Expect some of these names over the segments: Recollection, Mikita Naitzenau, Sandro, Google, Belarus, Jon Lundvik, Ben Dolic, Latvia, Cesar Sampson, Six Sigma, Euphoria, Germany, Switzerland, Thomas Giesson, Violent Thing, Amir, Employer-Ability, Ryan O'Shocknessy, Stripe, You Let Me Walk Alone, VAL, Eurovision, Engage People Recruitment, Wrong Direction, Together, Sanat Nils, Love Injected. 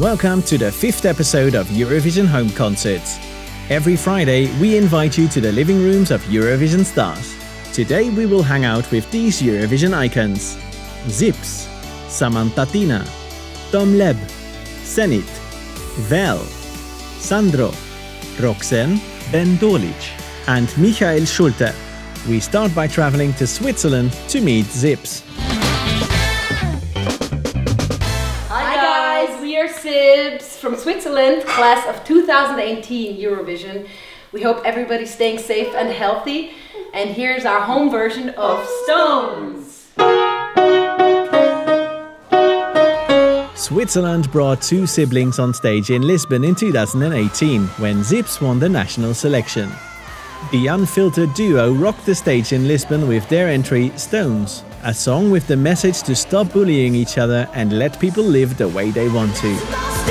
Welcome to the fifth episode of Eurovision Home Concerts. Every Friday, we invite you to the living rooms of Eurovision stars. Today we will hang out with these Eurovision icons. ZiBBZ, Samanta Tīna, Tom Leeb, Senhit, VAL, Sandro, Roxen, Ben Dolic and Michael Schulte. We start by travelling to Switzerland to meet ZiBBZ. Hi guys, we are ZiBBZ from Switzerland, class of 2018 Eurovision. We hope everybody's staying safe and healthy. And here's our home version of Stones. Switzerland brought two siblings on stage in Lisbon in 2018 when ZiBBZ won the national selection. The unfiltered duo rocked the stage in Lisbon with their entry Stones, a song with the message to stop bullying each other and let people live the way they want to.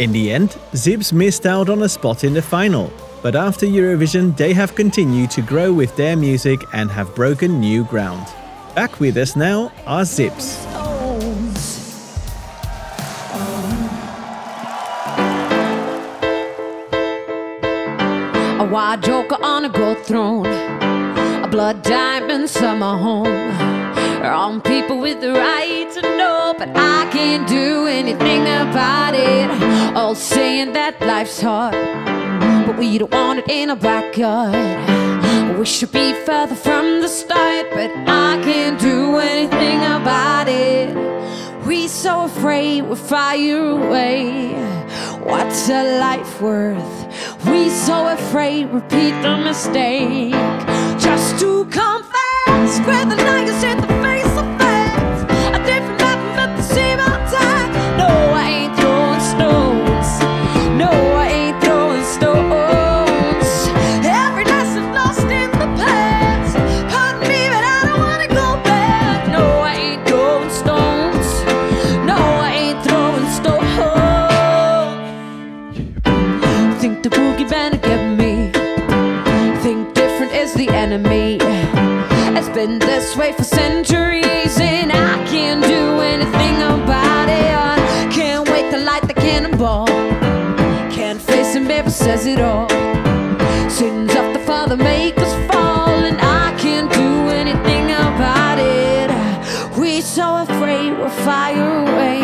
In the end, ZiBBZ missed out on a spot in the final, but after Eurovision they have continued to grow with their music and have broken new ground. Back with us now are ZiBBZ. A wild joker on a gold throne, a blood diamond summer home. Wrong people with the right to know, but I can't do anything about it. All saying that life's hard, but we don't want it in our backyard. We should be further from the start, but I can't do anything about it. We're so afraid we'll fire away. What's a life worth? We're so afraid we'll repeat the mistake. Just to come fast, square the liars in the face of facts. I did from nothing but the same old time. No, I ain't throwing stones. No, I ain't throwing stones. It's been this way for centuries, and I can't do anything about it. Can't wait to light the cannonball. Can't face the mirror, says it all. Sins of the Father make us fall, and I can't do anything about it. We're so afraid we'll fire away.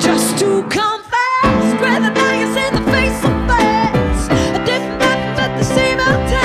Just to come fast, spread the lies in the face of facts. A different method, but the same outcome.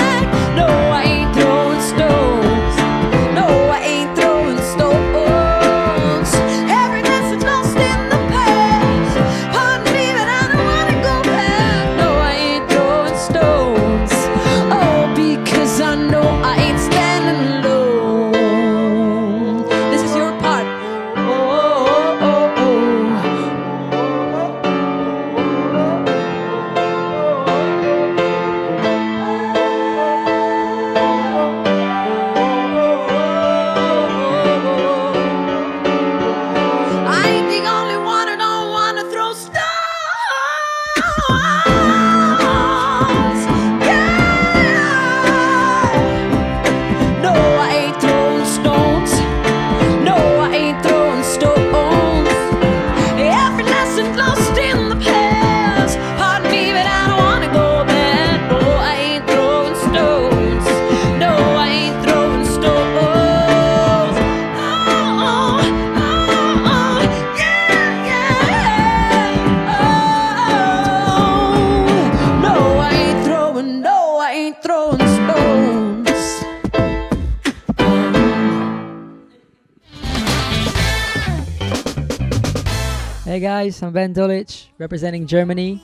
Hey guys, I'm Ben Dolic, representing Germany,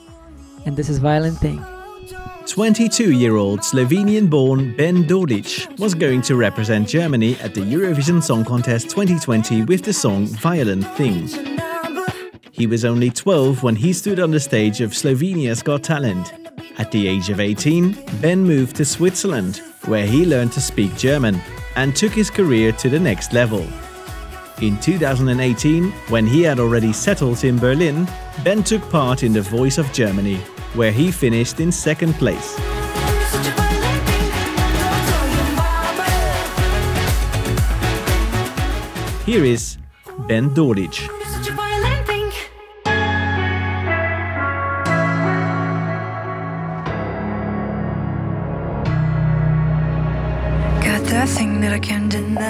and this is Violent Thing. 22-year-old Slovenian-born Ben Dolic was going to represent Germany at the Eurovision Song Contest 2020 with the song Violent Thing. He was only 12 when he stood on the stage of Slovenia's Got Talent. At the age of 18, Ben moved to Switzerland, where he learned to speak German and took his career to the next level. In 2018, when he had already settled in Berlin, Ben took part in The Voice of Germany, where he finished in second place. Here is Ben Dolic. Got that thing that I can't deny,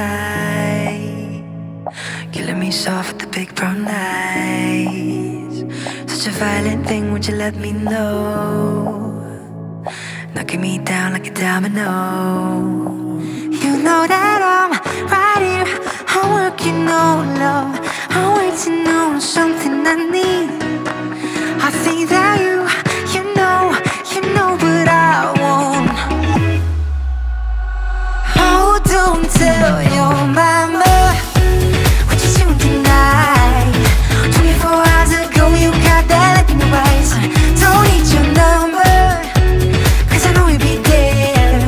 killing me soft with the big brown eyes. Such a violent thing, would you let me know? Knocking me down like a domino. You know that I'm right here, I work, you know, love, I wait to know something I need. I think that you know, but I won't. Oh, don't tell your mama what you do tonight. 24 hours ago, you got that look in your eyes. Don't need your number, 'cause I know you'll be there.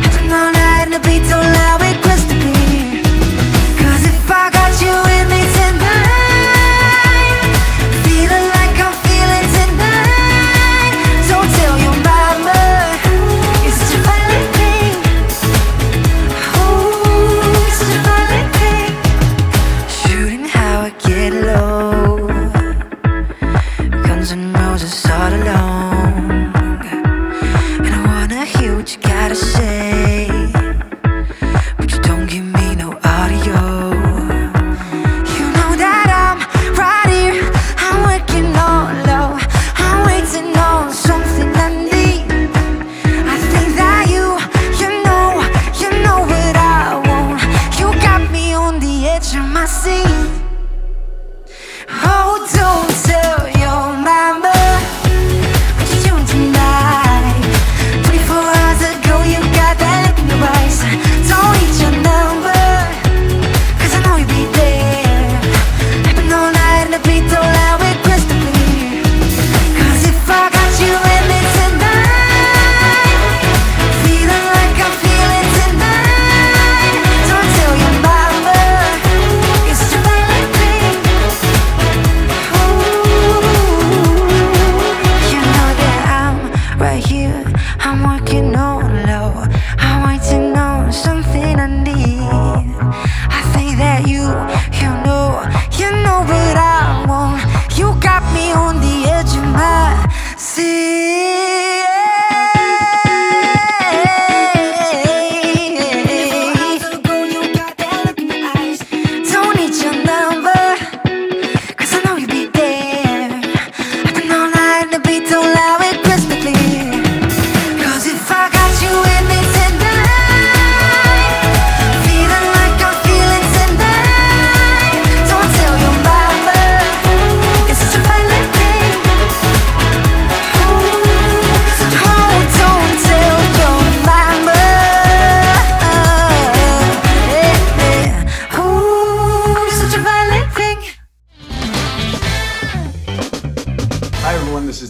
The beat so loud it request to be, 'cause if I got you with me tonight, feeling like I'm feeling tonight. Don't tell your mama, it's such a violent thing. Oh, it's such a violent thing. Shooting how I get low, Guns and Roses all along, and I wanna hear what you gotta say.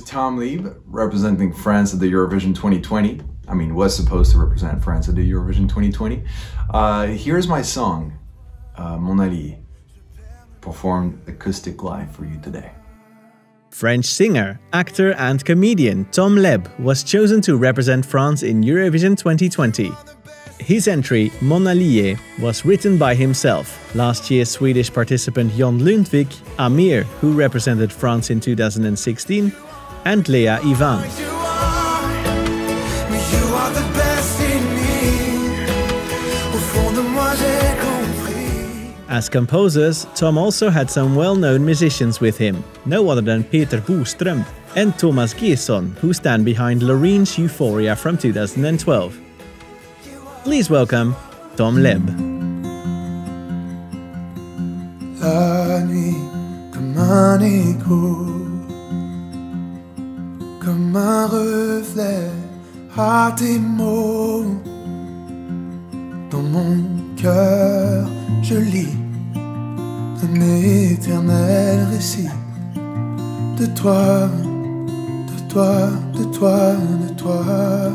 Tom Leeb, representing France at the Eurovision 2020. I mean, was supposed to represent France at the Eurovision 2020. Here's my song, Mon Allié, performed acoustic live for you today. French singer, actor and comedian Tom Leeb was chosen to represent France in Eurovision 2020. His entry, Mon Allié, was written by himself. Last year's Swedish participant Jon Lundvik, Amir, who represented France in 2016, and Léa Ivan. As composers, Tom also had some well-known musicians with him, no other than Peter Bostrom and Thomas Giesson, who stand behind Loreen's Euphoria from 2012. Please welcome Tom Leeb. La nuit comme un écho, comme un reflet à tes mots. Dans mon cœur, je lis un éternel récit de toi, de toi, de toi, de toi.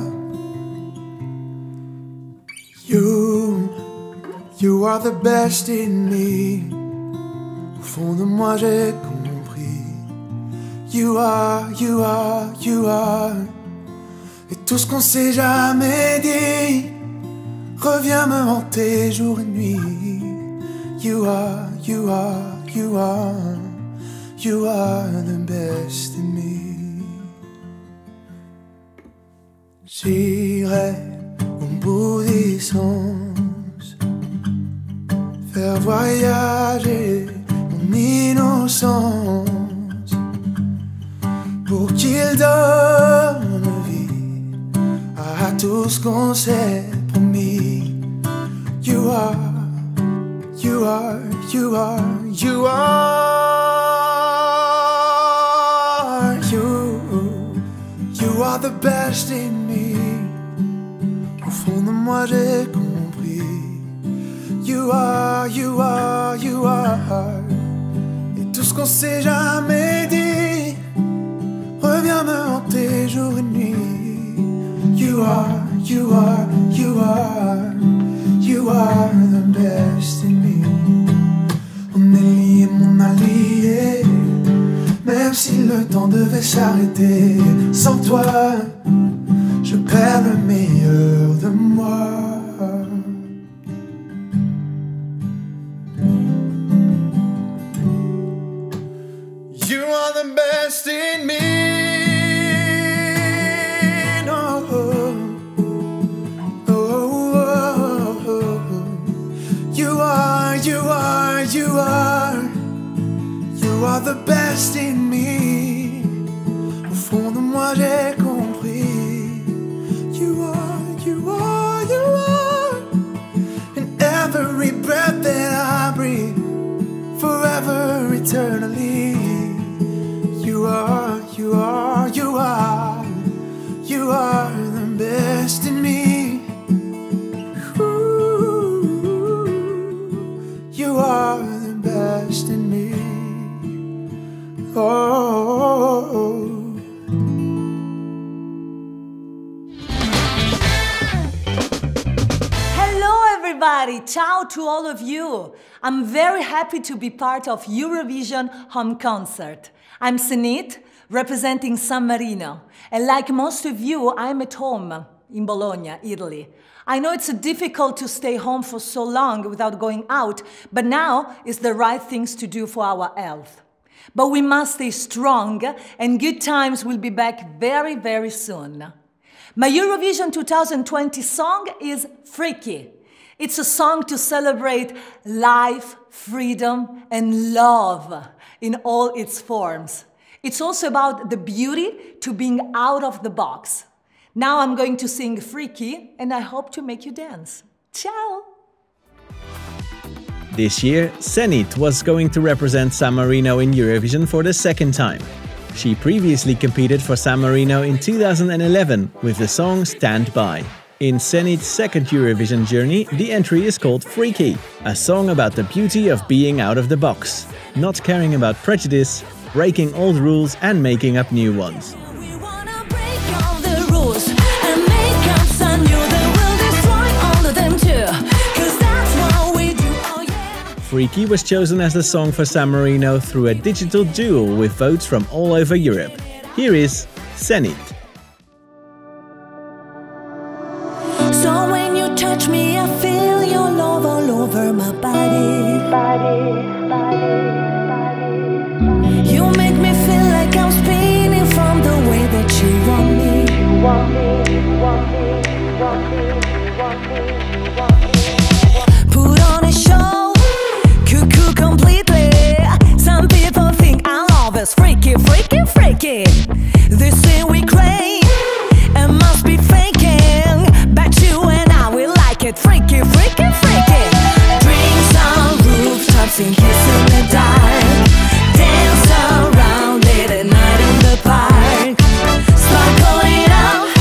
You, you are the best in me. Au fond de moi, j'ai compris. You are, you are, you are. Et tout ce qu'on s'est jamais dit revient me hanter jour et nuit. You are, you are, you are, you are the best in me. J'irai au bout du sens, faire voyager mon innocence, pour qu'il donne vie à tout ce qu'on s'est promis. You are, you are, you are, you are, you, you are the best in me. Au fond de moi j'ai compris. You are, you are, you are. Et tout ce qu'on s'est jamais dit revient me hanter jour et nuit. You are, you are, you are, you are the best in me. On est liés, mon allié, même si le temps devait s'arrêter. Sans toi, je perds le meilleur de moi. You are the best in me. You are the best in me. Au fond de moi j'ai compris. You are, you are, you are. In every breath that I breathe, forever, eternally. You are, you are, you are, you are the best in me. Ooh, you are the best in me. Oh. Hello everybody, ciao to all of you. I'm very happy to be part of Eurovision Home Concert. I'm Senhit, representing San Marino, and like most of you, I'm at home in Bologna, Italy. I know it's difficult to stay home for so long without going out, but now is the right things to do for our health. But we must stay strong, and good times will be back very, very soon. My Eurovision 2020 song is Freaky. It's a song to celebrate life, freedom, and love in all its forms. It's also about the beauty to being out of the box. Now I'm going to sing Freaky, and I hope to make you dance. Ciao! This year, Senhit was going to represent San Marino in Eurovision for the second time. She previously competed for San Marino in 2011 with the song Stand By. In Senhit's second Eurovision journey, the entry is called Freaky, a song about the beauty of being out of the box, not caring about prejudice, breaking old rules and making up new ones. Freaky was chosen as the song for San Marino through a digital duel with votes from all over Europe. Here is Senhit. So when you touch me, I feel your love all over my body. You make me feel like I'm spinning from the way that you want me. Put on a show. Freaky, freaky, freaky. They say we crazy and must be faking. Bet you and I will like it. Freaky, freaky, freaky. Drinks on rooftops and kiss in the dark. Dance around late at night in the park. Sparkle it up,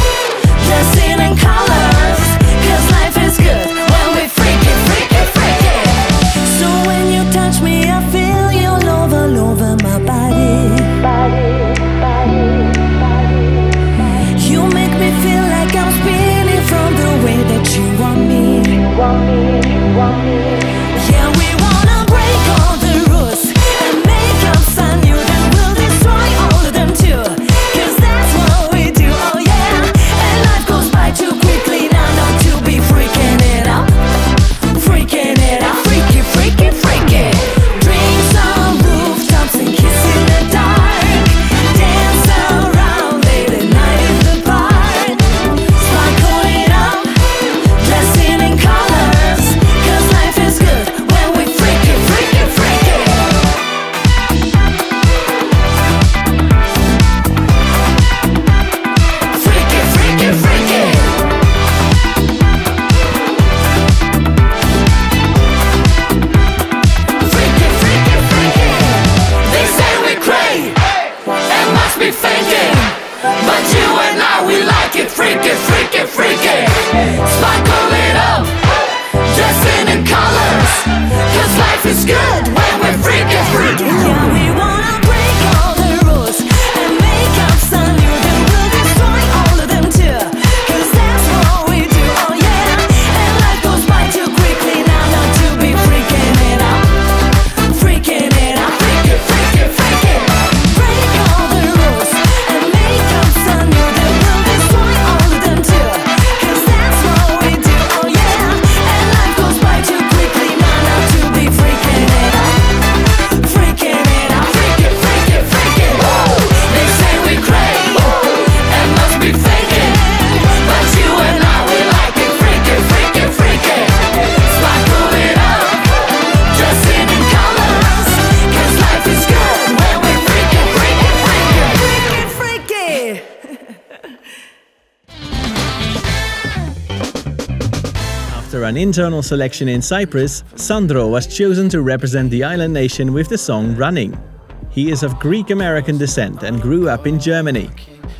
After an internal selection in Cyprus, Sandro was chosen to represent the island nation with the song Running. He is of Greek-American descent and grew up in Germany.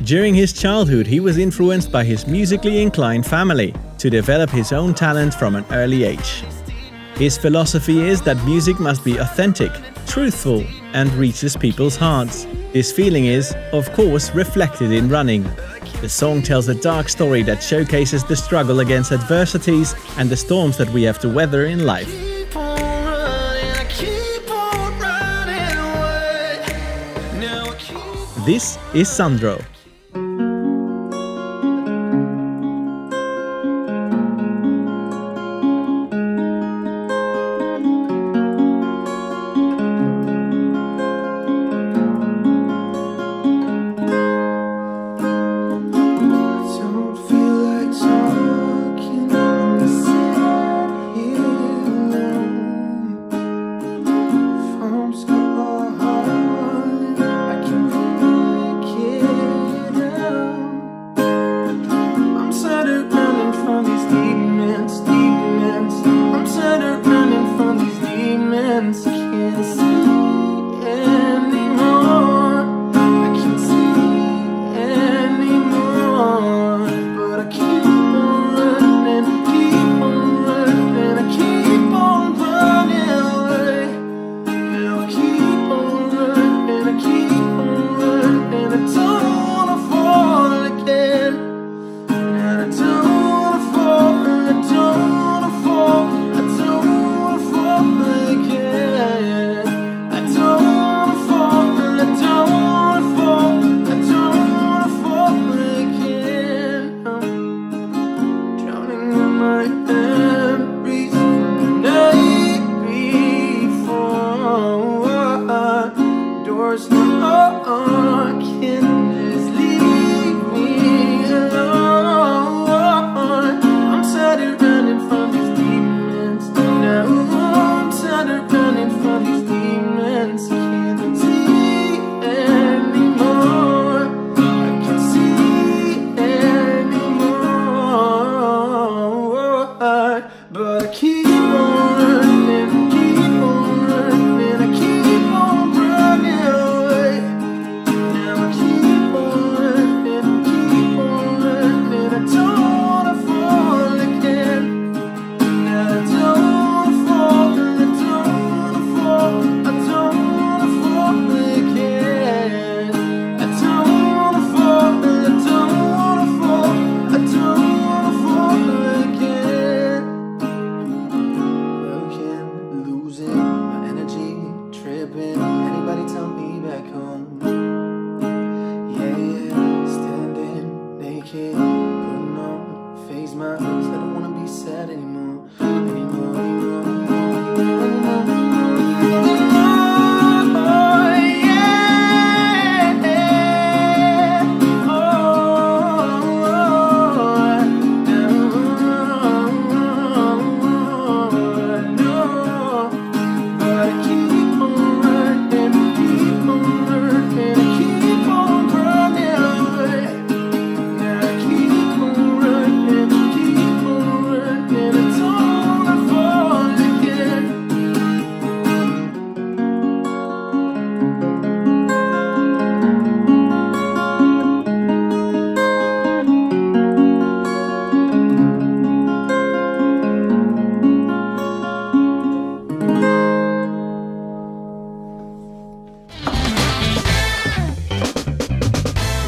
During his childhood, he was influenced by his musically inclined family to develop his own talent from an early age. His philosophy is that music must be authentic, truthful, and reaches people's hearts. This feeling is, of course, reflected in Running. The song tells a dark story that showcases the struggle against adversities and the storms that we have to weather in life. This is Sandro.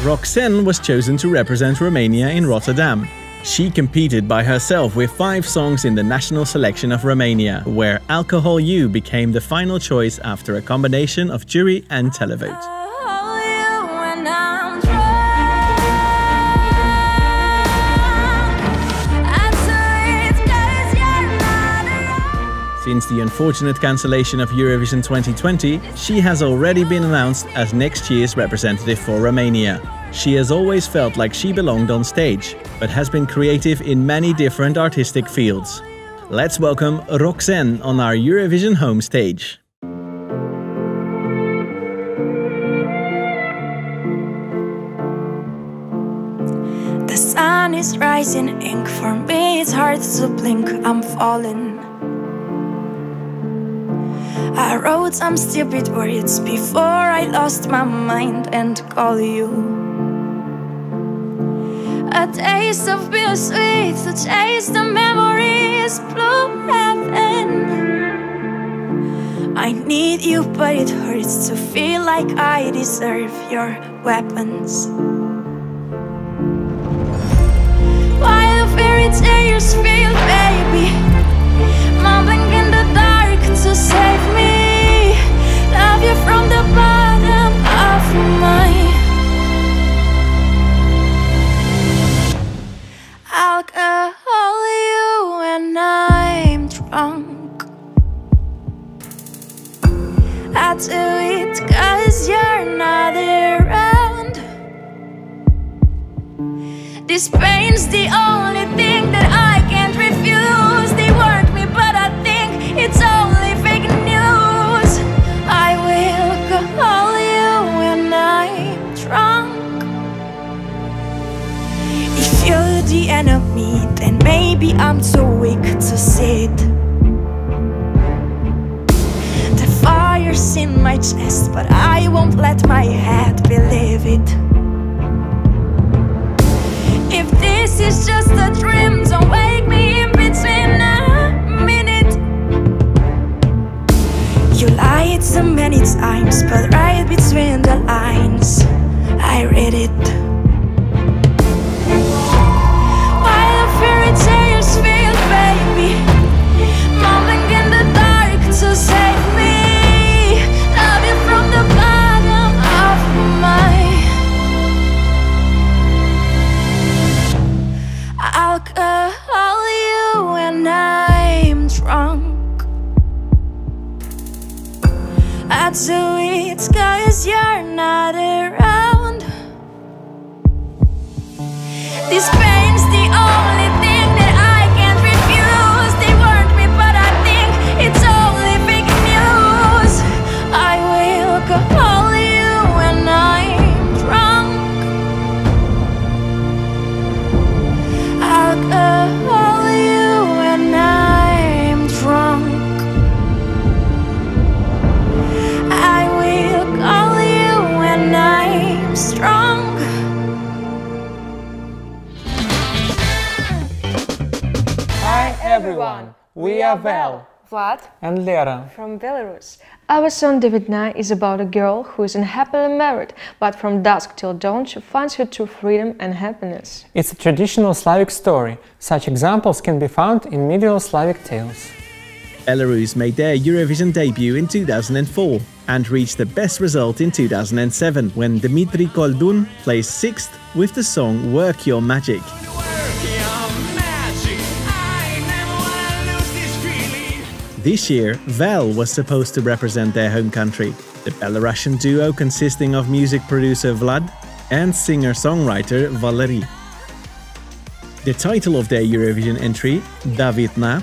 Roxen was chosen to represent Romania in Rotterdam. She competed by herself with 5 songs in the national selection of Romania, where Alcohol You became the final choice after a combination of jury and televote. Since the unfortunate cancellation of Eurovision 2020, she has already been announced as next year's representative for Romania. She has always felt like she belonged on stage, but has been creative in many different artistic fields. Let's welcome Roxen on our Eurovision home stage. The sun is rising, ink for me it's hard to blink, I'm falling. I wrote some stupid words before I lost my mind and call you. A taste of bittersweet, a taste of memories, blue heaven. I need you but it hurts to feel like I deserve your weapons. Why the fairy tales feel, baby, mumbling in the dark to save me. Love you from the bottom of my. Alcohol you and I'm drunk. I do it 'cause you're not around. This pain's the only thing that I can't refuse. They warned me but I think it's only fake news. I will call you when I'm drunk. If you're the enemy, then maybe I'm too weak to see it. The fire's in my chest, but I won't let my head believe it. If this is just a dream, don't wake me in between a minute. You lied so many times, but right between the lines I read it. Why the fairy tales feel, baby, mumbling in the dark to save me. Love you from the bottom of my. Alcohol you and I'm drunk. I do it 'cause you're not around. This pain's the only thing that I can't refuse. They warned me but I think it's only fake news. I will call you when I'm drunk. I'll call you when I'm drunk. I will call you when I'm strong. Hi everyone, we are VAL, Vlad and Lera from Belarus. Our song Da Vidna is about a girl who is unhappily married, but from dusk till dawn she finds her true freedom and happiness. It's a traditional Slavic story. Such examples can be found in medieval Slavic tales. Belarus made their Eurovision debut in 2004 and reached the best result in 2007 when Dmitri Koldun placed 6th with the song Work Your Magic. This year, VAL was supposed to represent their home country. The Belarusian duo consisting of music producer Vlad and singer-songwriter Valery. The title of their Eurovision entry, Da Vidna,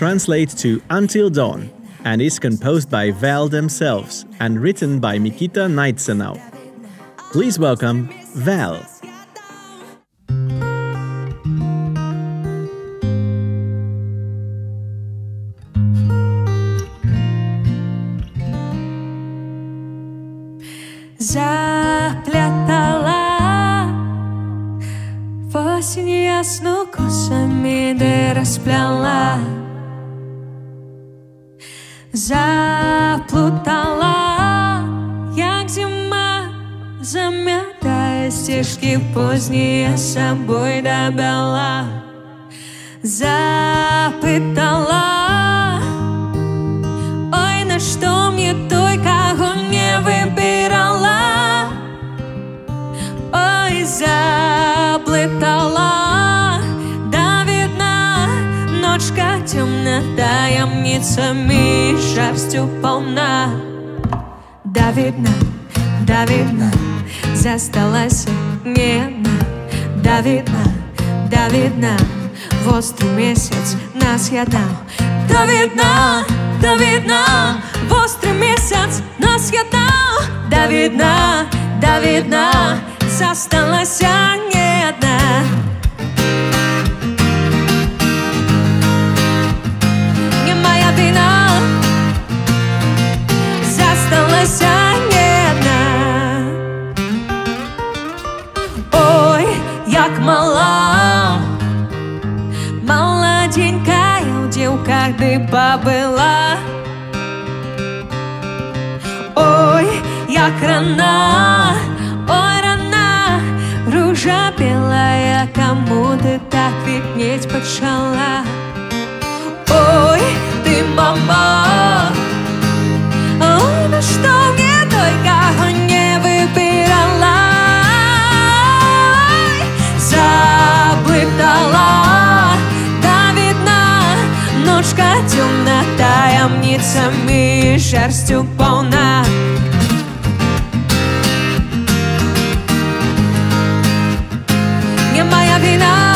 translates to Until Dawn and is composed by VAL themselves and written by Mikita Naitzenau. Please welcome VAL. Заплетала в осень ясну косами, да расплела. Заплутала, як зима, замятая стежки поздние собой добила. Запытала, ой, на что мне той, кого не выбирала. Ой, заплетала, да видна, ночка темна, таямницами шерстью полна. Да видна, засталась не одна. Да видна, в острый месяц нас ядал. Да видна, в острый месяц нас ядал. Да видна, засталась не одна. досягнення. Ой, як мала, молоденька дівка, ти побила. Ой, як рана, ой, рана, ружа білая, кому ти так відніть почала? Ой, ты мама, ой, ну что мне только не выбирала. Заплутала, да видна, ночка темна, таямницами шерстью полна. Не моя вина,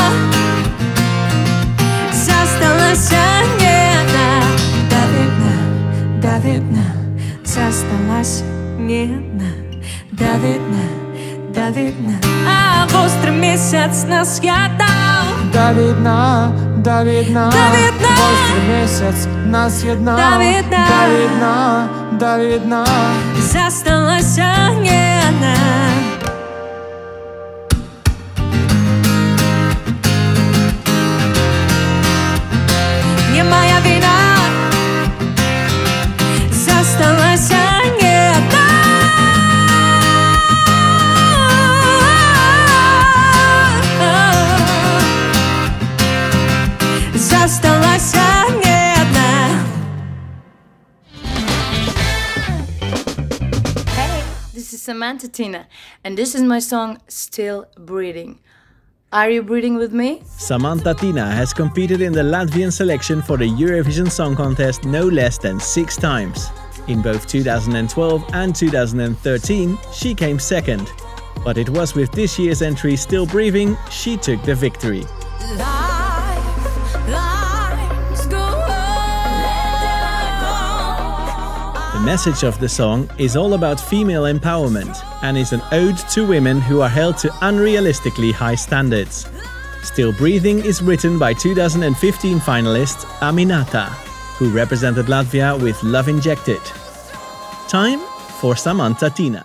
да видно, засталась не одна. Да видно, а в острый месяц нас я дал. Да видно, в острый месяц нас я дал. Да видно, засталась не одна. Samanta Tīna, and this is my song Still Breathing. Are you breathing with me? Samanta Tīna has competed in the Latvian selection for the Eurovision Song Contest no less than 6 times. In both 2012 and 2013, she came second. But it was with this year's entry Still Breathing she took the victory. The message of the song is all about female empowerment and is an ode to women who are held to unrealistically high standards. Still Breathing is written by 2015 finalist Aminata, who represented Latvia with Love Injected. Time for Samanta Tīna.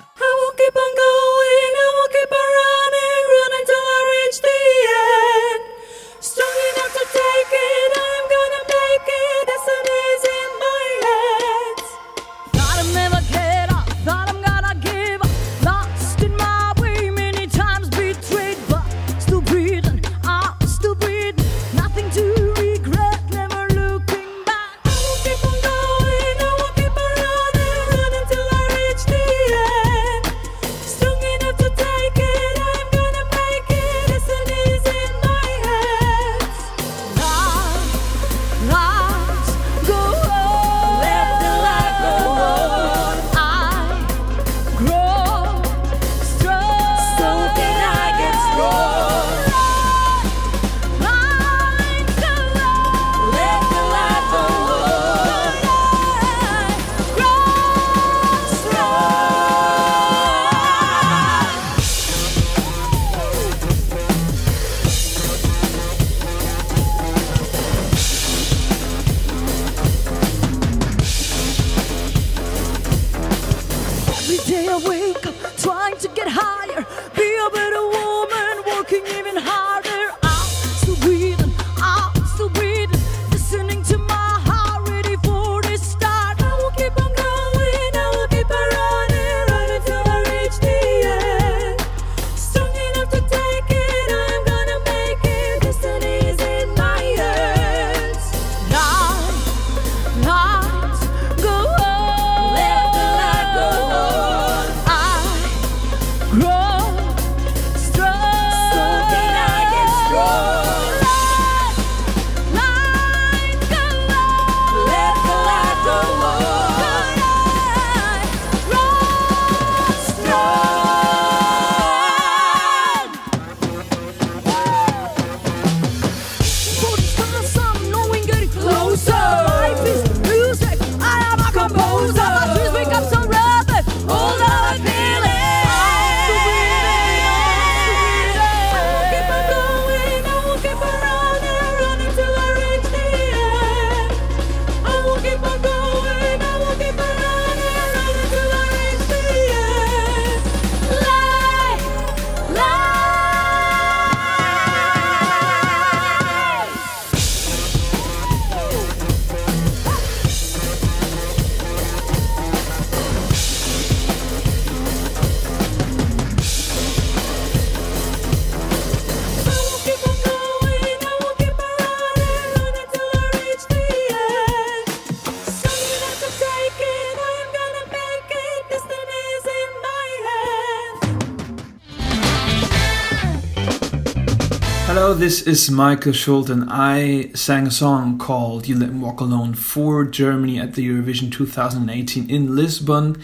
Hello, this is Michael Schulte and I sang a song called You Let Me Walk Alone for Germany at the Eurovision 2018 in Lisbon.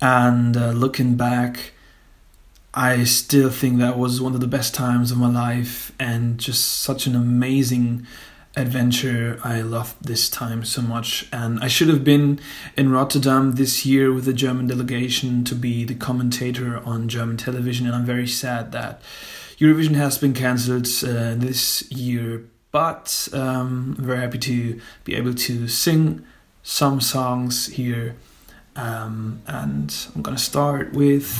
And looking back, I still think that was one of the best times of my life and just such an amazing adventure. I loved this time so much, and I should have been in Rotterdam this year with the German delegation to be the commentator on German television, and I'm very sad that Eurovision has been cancelled this year, but I'm very happy to be able to sing some songs here, and I'm gonna start with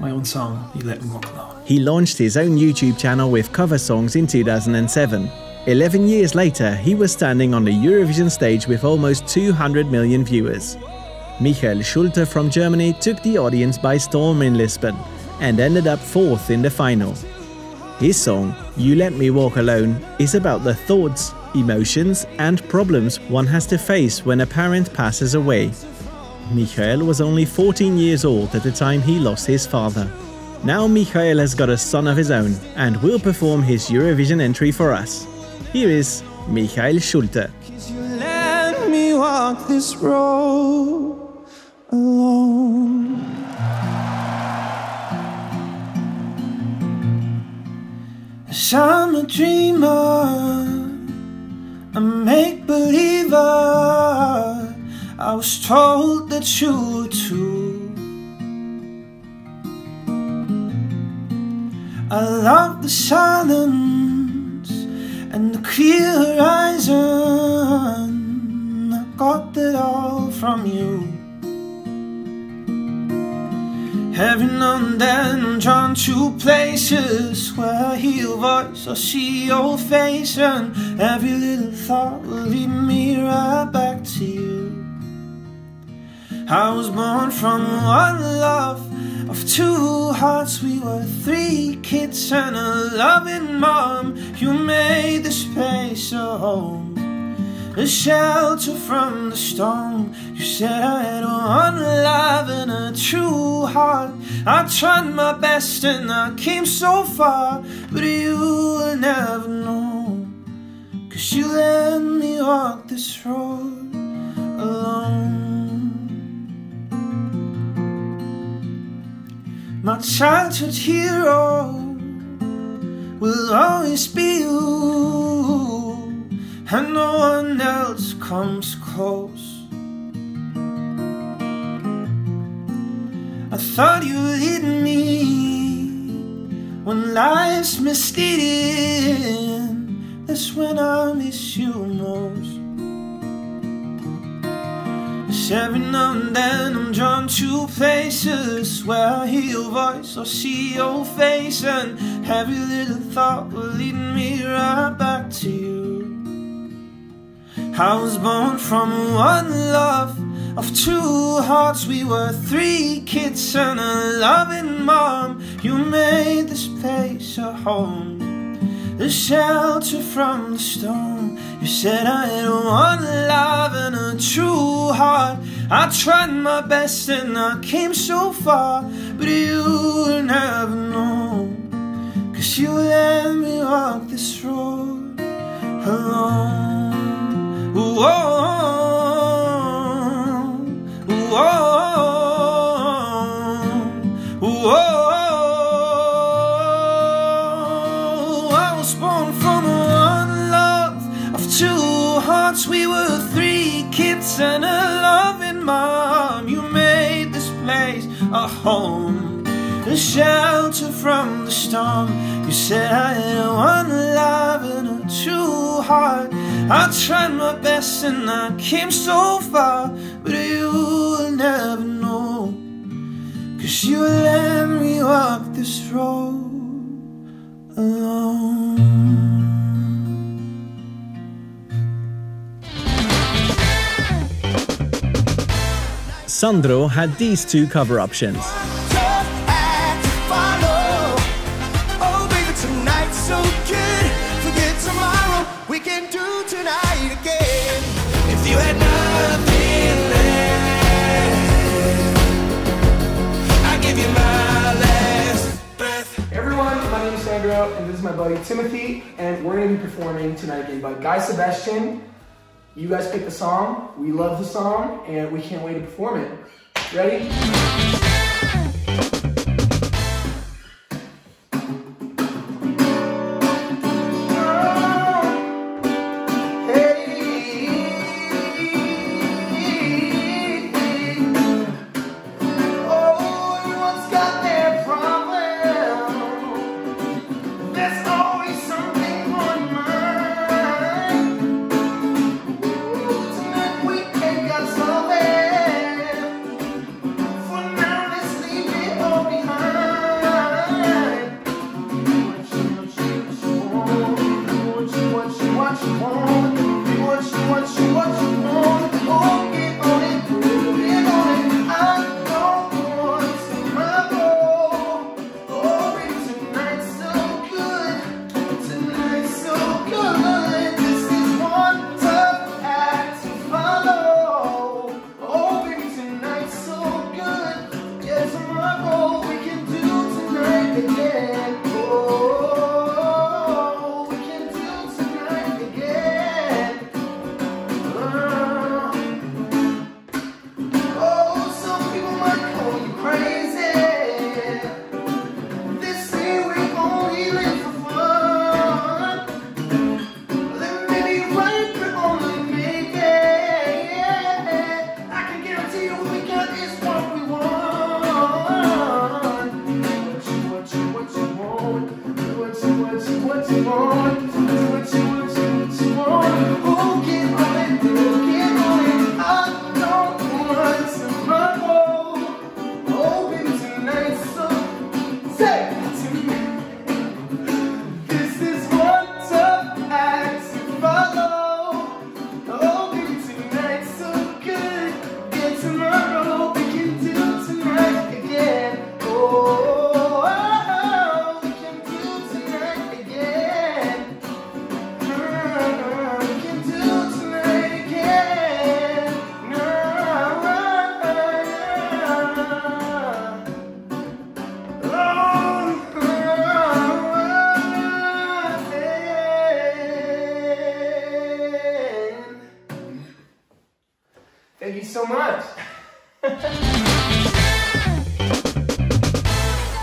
my own song, You Let Me Walk Alone. He launched his own YouTube channel with cover songs in 2007. 11 years later, he was standing on the Eurovision stage with almost 200 million viewers. Michael Schulte from Germany took the audience by storm in Lisbon and ended up fourth in the final. His song, You Let Me Walk Alone, is about the thoughts, emotions and problems one has to face when a parent passes away. Michael was only 14 years old at the time he lost his father. Now Michael has got a son of his own and will perform his Eurovision entry for us. Here is Michael Schulte. You let me walk this road alone. Yes, I'm a dreamer, a make-believer. I was told that you were too. I love the silence and the clear horizon. I got that all from you. Every now and then I'm drawn to places where I hear your voice or see your face, and every little thought will lead me right back to you. I was born from one love of two hearts. We were three kids and a loving mom. You made the space a home, a shelter from the storm. You said I had one life and a true heart. I tried my best and I came so far, but you will never know, 'cause you let me walk this road alone. My childhood hero will always be you, and no one else comes close. I thought you'd hit me when life's misleading. That's when I miss you most. Every now and then I'm drawn to places where I hear your voice or see your face, and every little thought will lead me right back to you. I was born from one love of two hearts. We were three kids and a loving mom. You made this place a home, a shelter from the storm. You said I had one life and a true heart. I tried my best and I came so far, but you will never know, 'cause you let me walk this road alone. Whoa, whoa, whoa. We were three kids and a loving mom. You made this place a home, a shelter from the storm. You said I had one life and a true heart. I tried my best and I came so far, but you will never know, 'cause you let me walk this road alone. Sandro had these two cover options. Everyone, my name is Sandro and this is my buddy buddy Timothy, and we're gonna be performing tonight again by Guy Sebastian. You guys picked the song, we love the song, and we can't wait to perform it. Ready?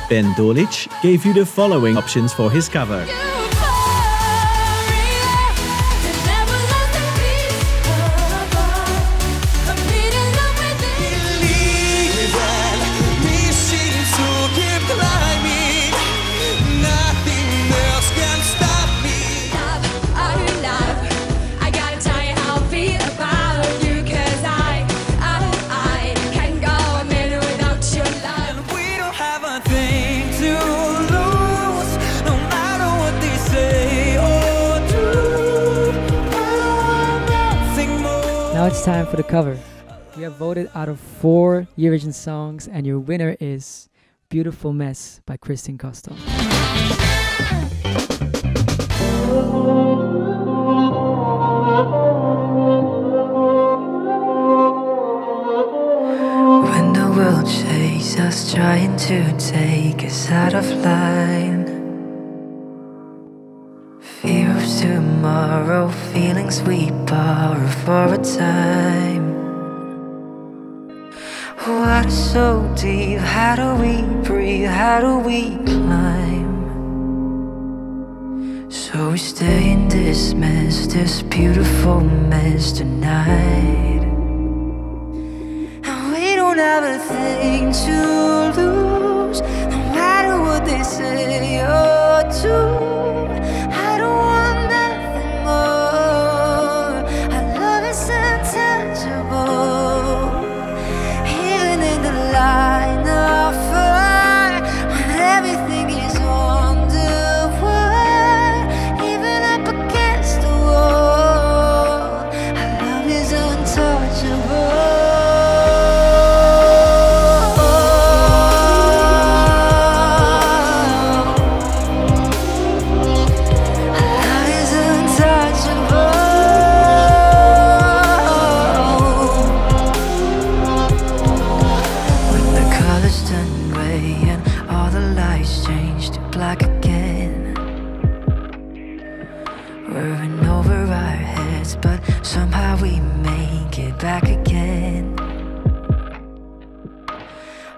Ben Dolic gave you the following options for his cover. It's time for the cover. You have voted out of 4 Eurovision songs, and your winner is Beautiful Mess by Kristin Kosto. When the world chases us, trying to take us out of line, fear of tomorrow, feelings we borrow for a time. Water so deep, how do we breathe, how do we climb? So we stay in this mess, this beautiful mess tonight. And we don't have a thing to lose, no matter what they say or do.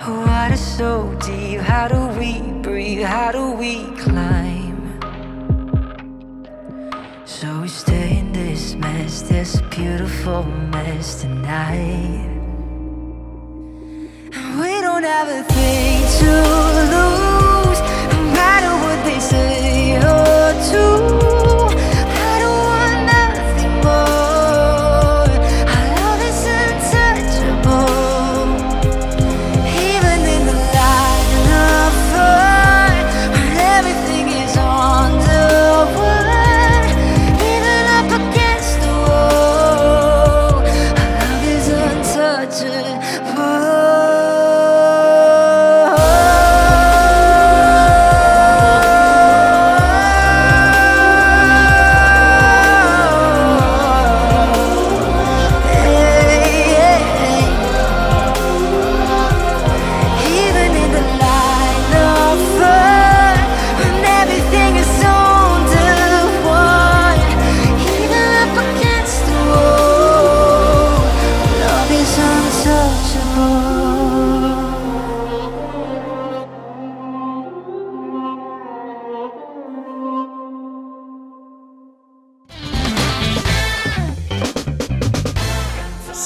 Water so deep, how do we breathe? How do we climb? So we stay in this mess, this beautiful mess tonight. We don't have a thing to lose, no matter what they say or do.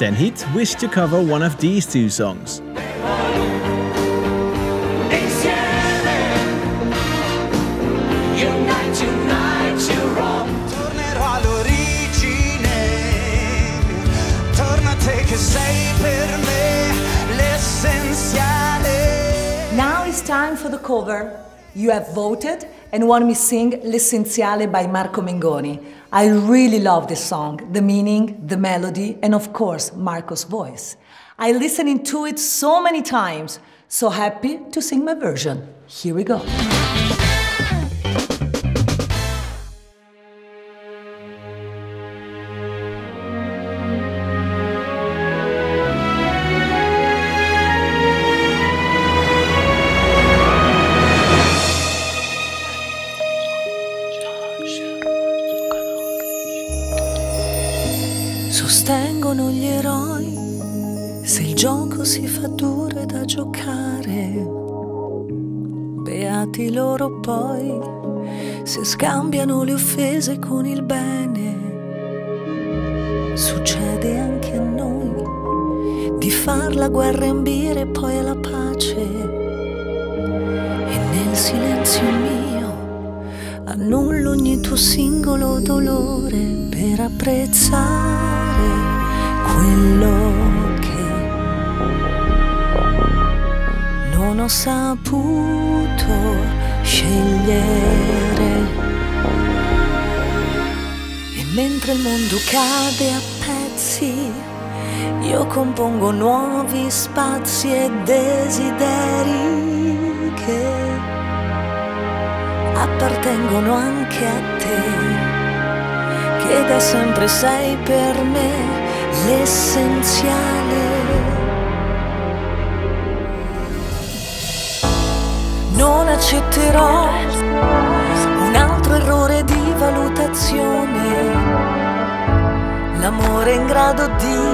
Senhit wished to cover one of these two songs. Now it's time for the cover. You have voted and want me to sing L'Essenziale by Marco Mengoni. I really love this song, the meaning, the melody, and of course, Marco's voice. I listened to it so many times, so happy to sing my version. Here we go. Sostengono gli eroi, se il gioco si fa duro da giocare, beati loro poi, se scambiano le offese con il bene. Succede anche a noi, di far la guerra ambire poi alla pace, e nel silenzio mio annullo ogni tuo singolo dolore per apprezzare quello che non ho saputo scegliere. E mentre il mondo cade a pezzi, io compongo nuovi spazi e desideri che appartengono anche a te, che da sempre sei per me l'essenziale. Non accetterò un altro errore di valutazione. L'amore è in grado di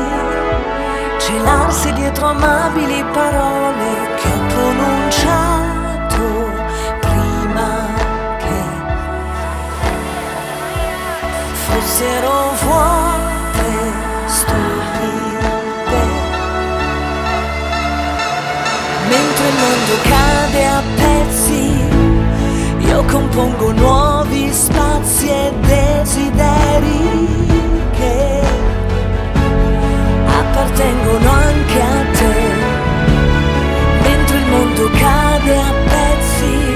celarsi dietro amabili parole che ho pronunciato prima che fossero vuote. Mentre il mondo cade a pezzi, io compongo nuovi spazi e desideri che appartengono anche a te. Mentre il mondo cade a pezzi,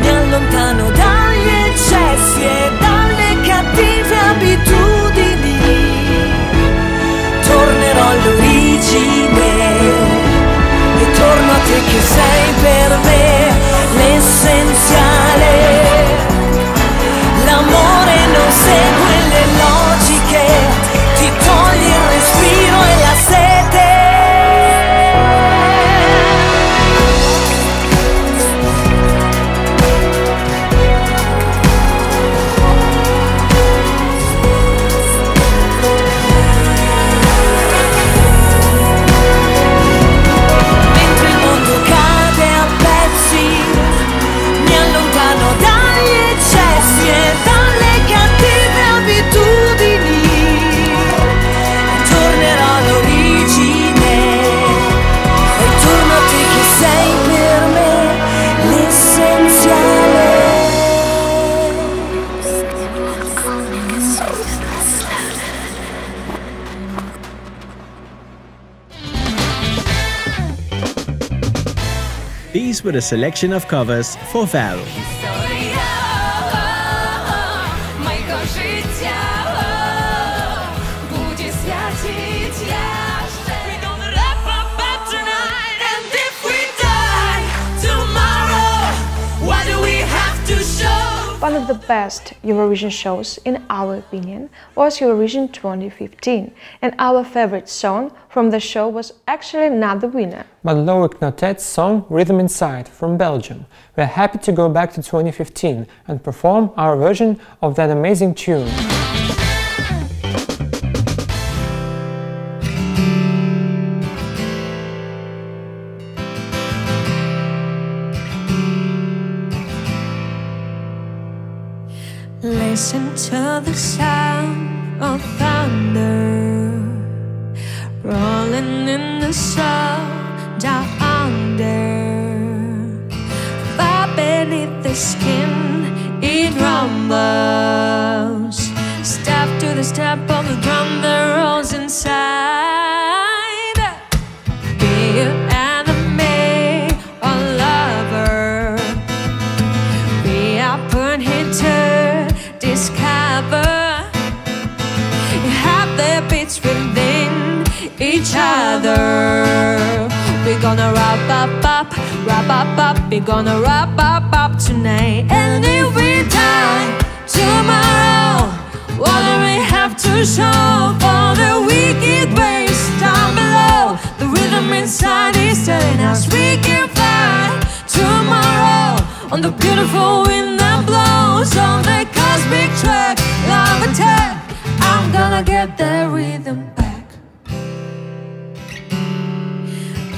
mi allontano dagli eccessi e dalle cattive abitudini. Tornerò all'origine. Torno a te che sei per me l'essenziale. L'amore non segue le loro These were a selection of covers for VAL. One of the best Eurovision shows, in our opinion, was Eurovision 2015, and our favorite song from the show was actually not the winner. But Loïc Notet's song Rhythm Inside from Belgium. We're happy to go back to 2015 and perform our version of that amazing tune. Listen to the sound of thunder rolling in the snow down under. Far beneath the skin it rumbles, step to the step of the drum that rolls inside. Be an enemy or lover, be open here too. Discover you have the beats within each other. We're gonna wrap up, we're gonna wrap up tonight. And if we die tomorrow, what do we have to show for the wicked ways down below? The rhythm inside is telling us we can fly tomorrow on the beautiful wind that blows on the big track, love attack. I'm gonna get the rhythm back.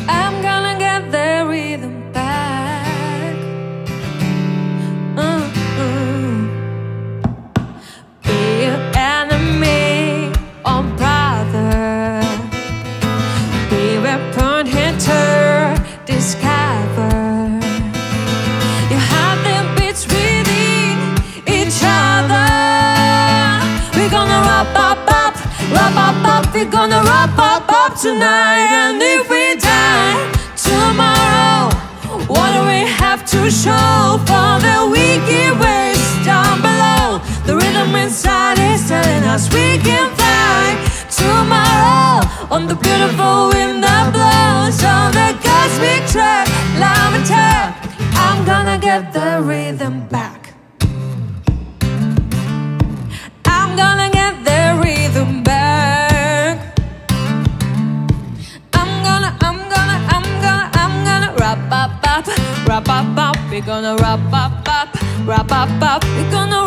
I'm gonna get the rhythm back. Be your enemy or brother, be a weapon hunter, discover you have them bits within each other. We're gonna wrap up tonight. And if we die tomorrow, what do we have to show for the wicked ways down below? The rhythm inside is telling us we can fly tomorrow on the beautiful wind that blows on the cosmic track, love and tap. I'm gonna get the rhythm back. I'm gonna get the rhythm back. Wrap up, we're gonna wrap up, we're gonna wrap up, we're gonna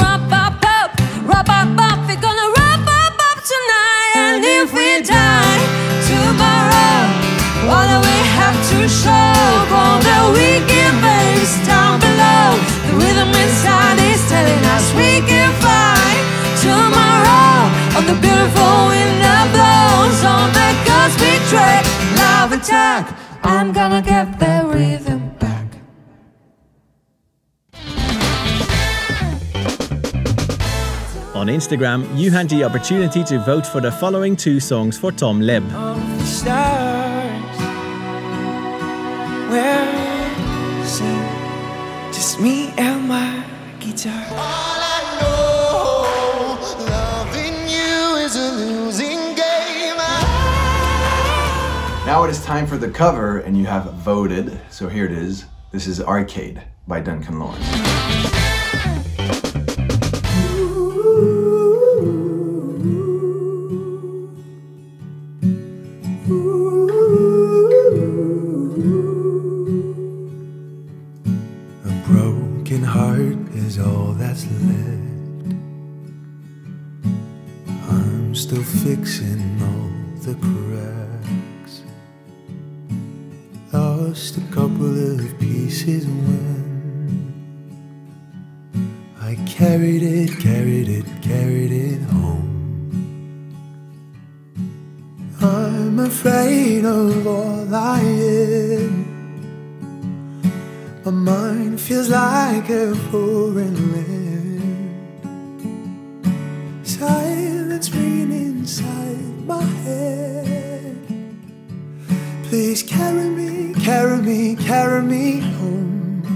wrap up tonight. And if we die tomorrow, what do we have to show for the wicked waves down below? The rhythm inside is telling us we can fly tomorrow on the beautiful wind that blows on the cosmic track, love attack. I'm gonna get the rhythm. On Instagram, you had the opportunity to vote for the following two songs for Tom Leeb. Now it is time for the cover, and you have voted, so here it is. This is Arcade by Duncan Lawrence. Fixing all the cracks, lost a couple of pieces when I carried it home. I'm afraid of all I am. My mind feels like a foreign land. Silence breathing inside my head, Please carry me, carry me, carry me home.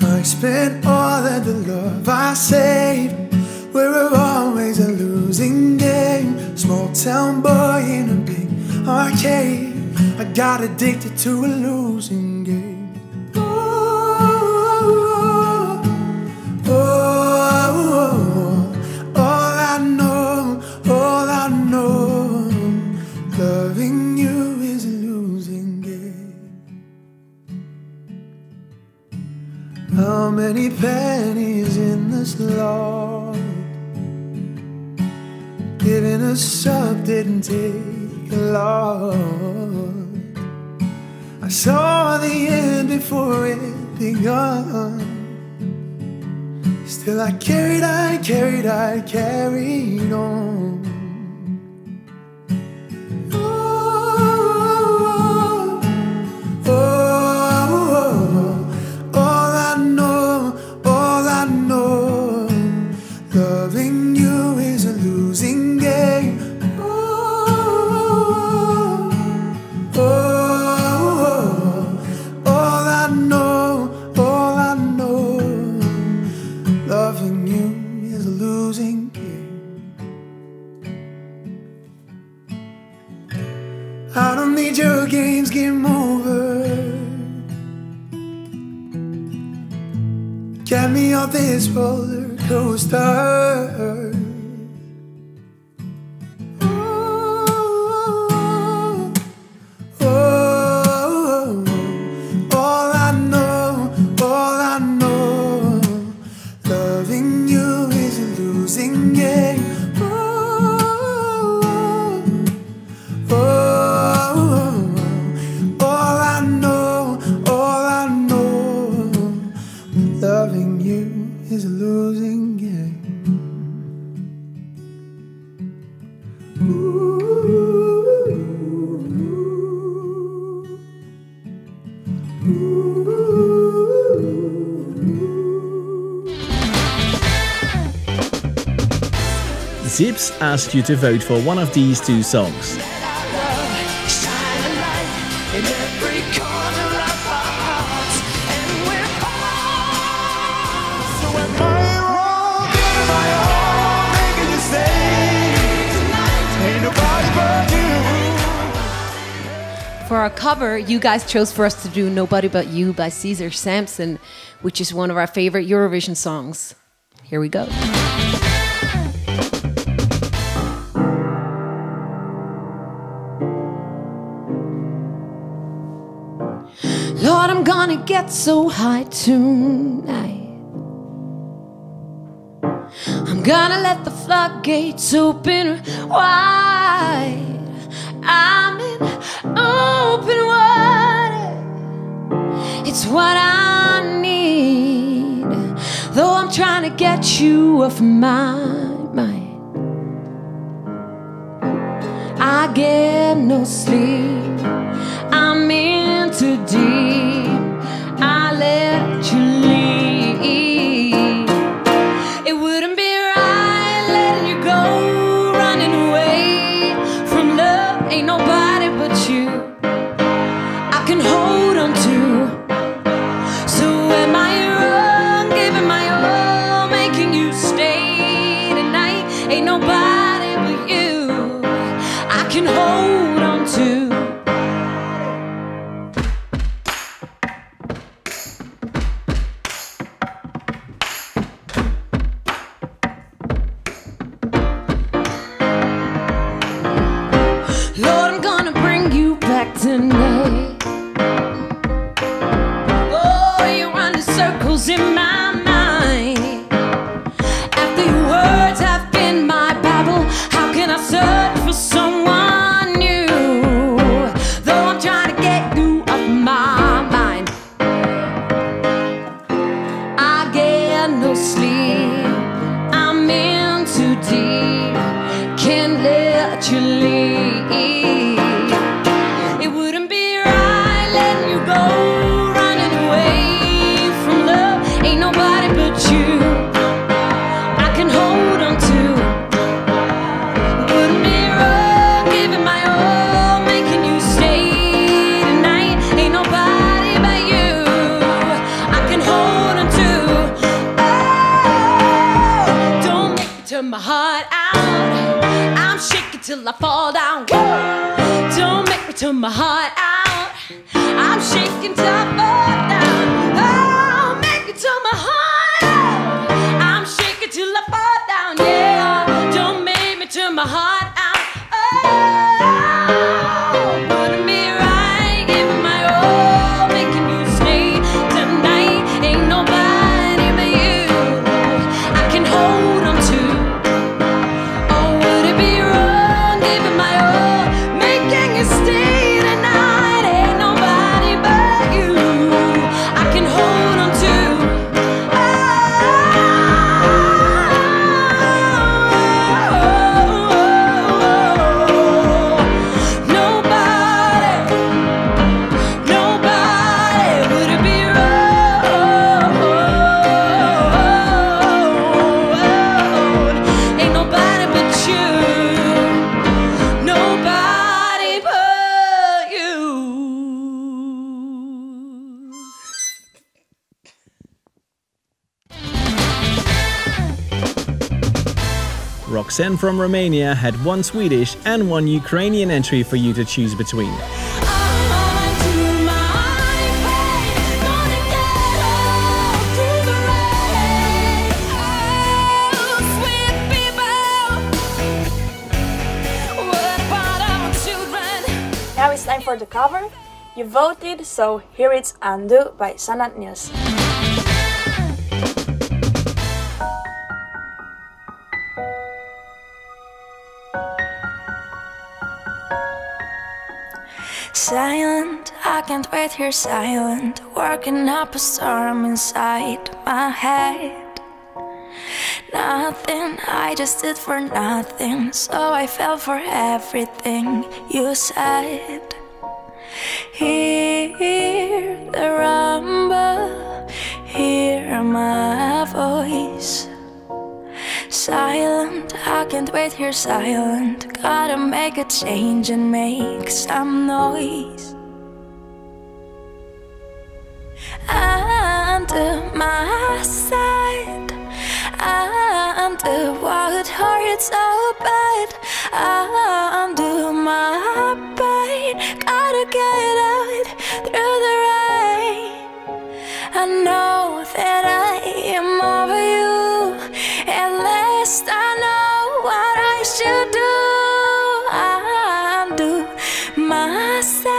I spent all of the love I saved. We were always a losing game. Small town boy in a big arcade. I got addicted to a losing game. Oh, oh, oh, oh, oh. All I know, loving you is a losing game. How many pennies in this log? Giving us up didn't take a lot. I saw the end before it begun. Still I carried on. This roller coaster. Oh, oh, oh, all I know, loving you is a losing game. Oh, oh, oh, all I know, loving you is a losing game. Ooh, ooh, ooh, ooh. ZiBBZ asked you to vote for one of these two songs. For our cover, you guys chose for us to do Nobody But You by Cesar Sampson, which is one of our favorite Eurovision songs. Here we go. Lord, I'm gonna get so high tonight. I'm gonna let the floodgates open wide. I'm in open water. It's what I need. Though I'm trying to get you off my mind. I get no sleep. I'm in too deep. I let you leave. It wouldn't be right letting you go, running away from love. Ain't nobody can hold on to. So am I wrong, giving my all, making you stay tonight? Ain't nobody but you I can hold on to. till I fall down. Whoa. Don't make me turn my heart out. I'm shaking till I fall down. Oh, make me turn my heart out. I'm shaking till I fall down. Yeah, don't make me turn my heart out. Oh, put me right, give me my all, making you stay tonight. Ain't nobody but you I can hold on to. Oh, would it be wrong, giving my all, making you stay tonight? Ain't nobody but you I can hold on to. Nobody, nobody, would it be wrong? Ain't nobody but you, nobody but you. Roxen from Romania had one Swedish and one Ukrainian entry for you to choose between. Now it's time for the cover. You voted, so here it's Undo by Sanat Nils. Silent, I can't wait here silent, working up a storm inside my head. Nothing, I just did for nothing, so I fell for everything you said. Hear the rumble, hear my voice. Silent, I can't wait here silent, gotta make a change and make some noise. Under my side, under what hurts so bad, under my pain, gotta get out through the rain. I know that I am over you, at least I know what I should do. I do myself.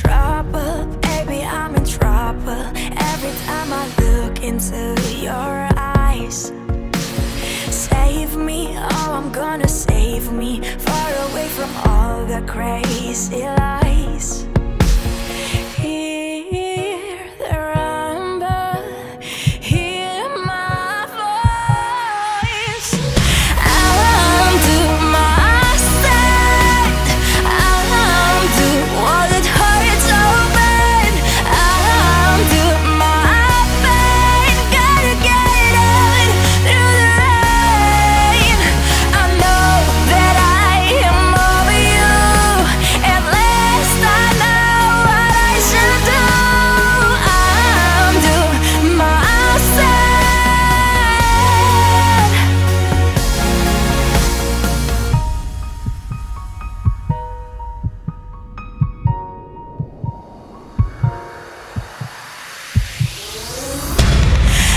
Trouble, baby, I'm in trouble. Every time I look into your eyes. Save me, oh, I'm gonna save me, far away from all the crazy lies. Hear the rumble, hear my voice. I'll do my side, I'll do all that hurts so bad, I'll do my pain, gotta get out through the rain. I know that I am over you, at least I know what I should do. I'll do myself.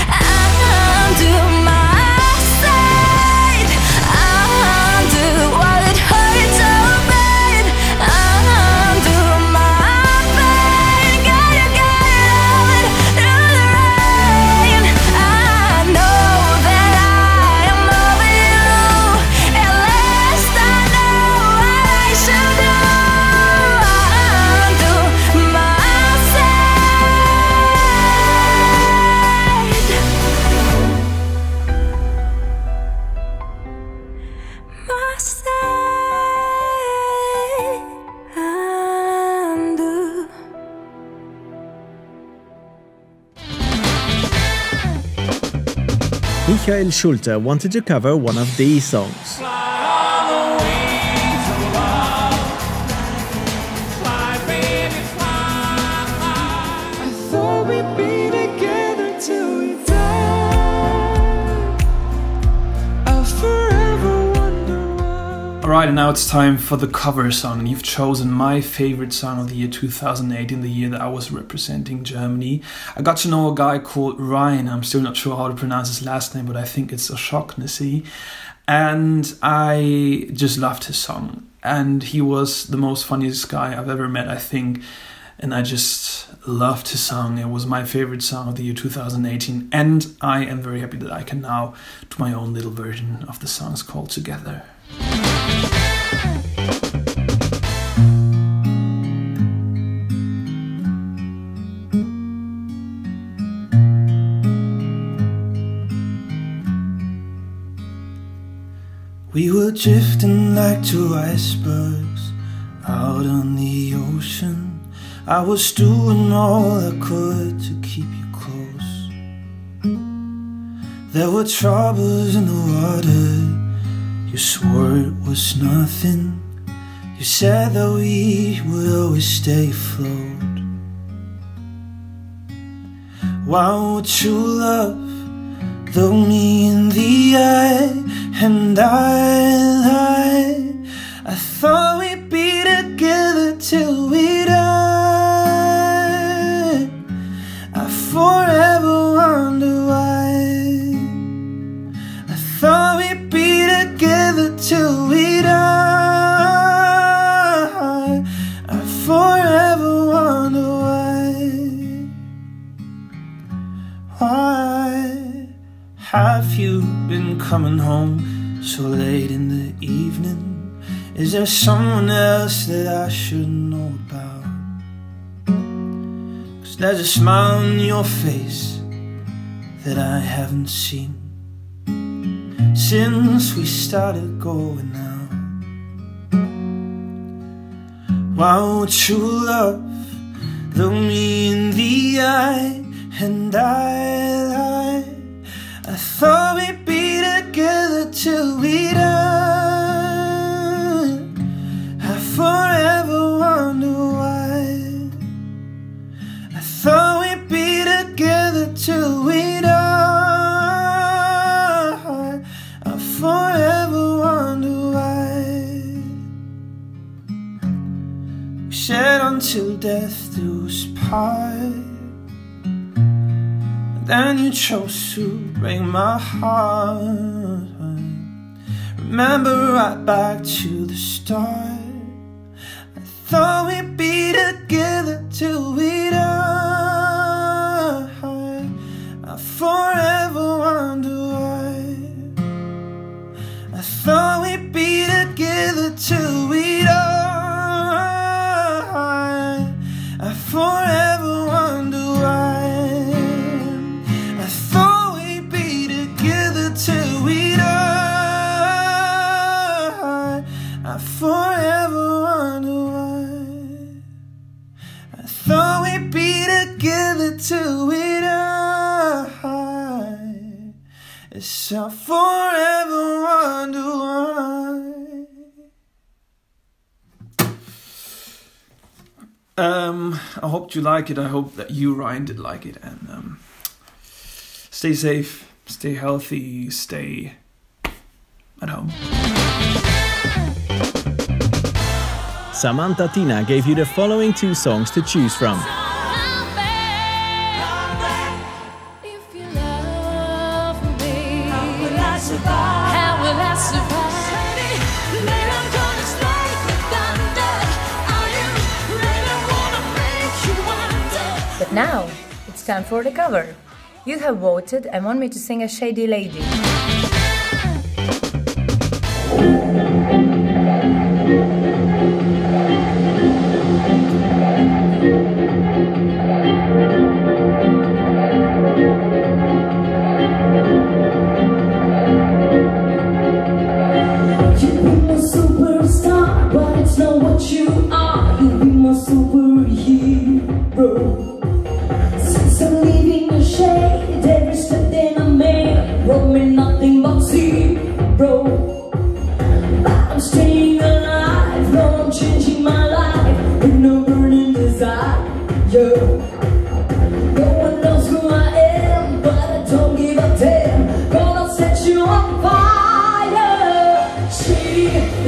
I'll do my side, I'll do what it hurts so bad, I'll do my pain, gotta get out through the rain. I know that I am over you, at least I know what I should do. I'll do my side. Michael Schulte wanted to cover one of these songs. I thought we'd be together till we die. Alright, and now it's time for the cover song, and you've chosen my favorite song of the year 2008, in the year that I was representing Germany. I got to know a guy called Ryan. I'm still not sure how to pronounce his last name, but I think it's O'Shocknessy. And I just loved his song. And he was the most funniest guy I've ever met, I think. And I just loved his song. It was my favorite song of the year 2018. And I am very happy that I can now do my own little version of the song called Together. We were drifting like two icebergs out on the ocean. I was doing all I could to keep you close. There were troubles in the water. You swore it was nothing. You said that we would always stay afloat. Why would true love look me in the eye? And I thought we'd be together till we die. I forever wonder why. I thought we'd be together till we die. I forever wonder why. Why have you been coming home so late in the evening? Is there someone else that I should know about? 'Cause there's a smile on your face that I haven't seen since we started going out. Why would true love look me in the eye and I thought we'd be together till we die. I forever wonder why. I thought we'd be together till we die. I forever wonder why. We said until death do us part. Then you chose to break my heart. Remember right back to the start. I thought we'd be together till we die. I forever wonder why. I thought we'd be together till we die. I forever wonder why. Forever wonder why. I thought we'd be together till we die. It's I forever wonder why. I hope you like it. I hope that you, Ryan, did like it. And stay safe, stay healthy, stay at home. Samanta Tīna gave you the following two songs to choose from. But now, it's time for the cover. You have voted and want me to sing A Shady Lady. Fire, she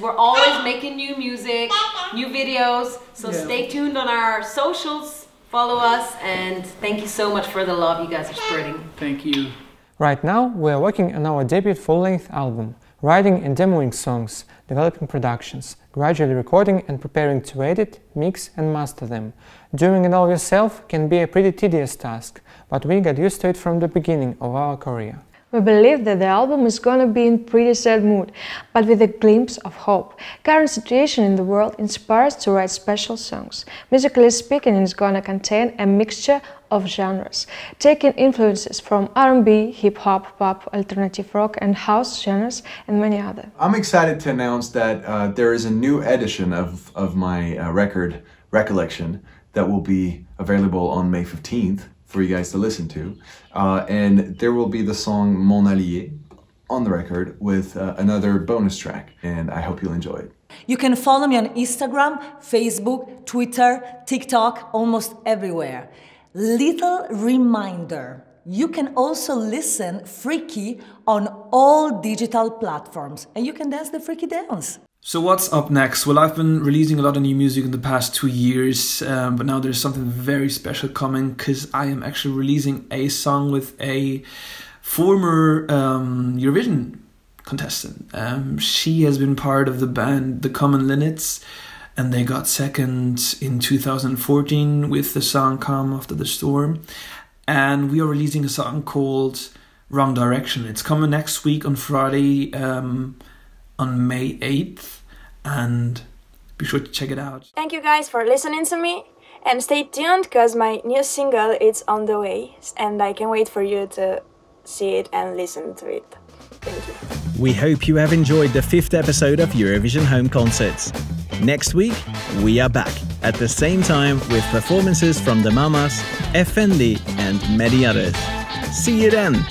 We're always making new music, new videos, so stay tuned on our socials, follow us, and thank you so much for the love you guys are spreading. Thank you. Right now we're working on our debut full-length album, writing and demoing songs, developing productions, gradually recording and preparing to edit, mix and master them. Doing it all yourself can be a pretty tedious task, but we got used to it from the beginning of our career. We believe that the album is gonna be in pretty sad mood, but with a glimpse of hope. Current situation in the world inspires to write special songs. Musically speaking, it's gonna contain a mixture of genres, taking influences from R&B, hip-hop, pop, alternative rock and house genres, and many other. I'm excited to announce that there is a new edition of my record, Recollection, that will be available on May 15th. For you guys to listen to, and there will be the song Mon Allié on the record with another bonus track, and I hope you'll enjoy it. You can follow me on Instagram, Facebook, Twitter, TikTok, almost everywhere. Little reminder, you can also listen Freaky on all digital platforms, and you can dance the Freaky dance. So what's up next? Well, I've been releasing a lot of new music in the past 2 years, but now there's something very special coming because I am actually releasing a song with a former Eurovision contestant. She has been part of the band The Common Linnets, and they got second in 2014 with the song Calm After the Storm. And we are releasing a song called Wrong Direction. It's coming next week on Friday, on May 8th, and be sure to check it out. Thank you guys for listening to me, and stay tuned because my new single is on the way, and I can't wait for you to see it and listen to it. Thank you. We hope you have enjoyed the 5th episode of Eurovision Home Concerts. Next week, we are back at the same time with performances from the Mamas, Effendi and many others. See you then!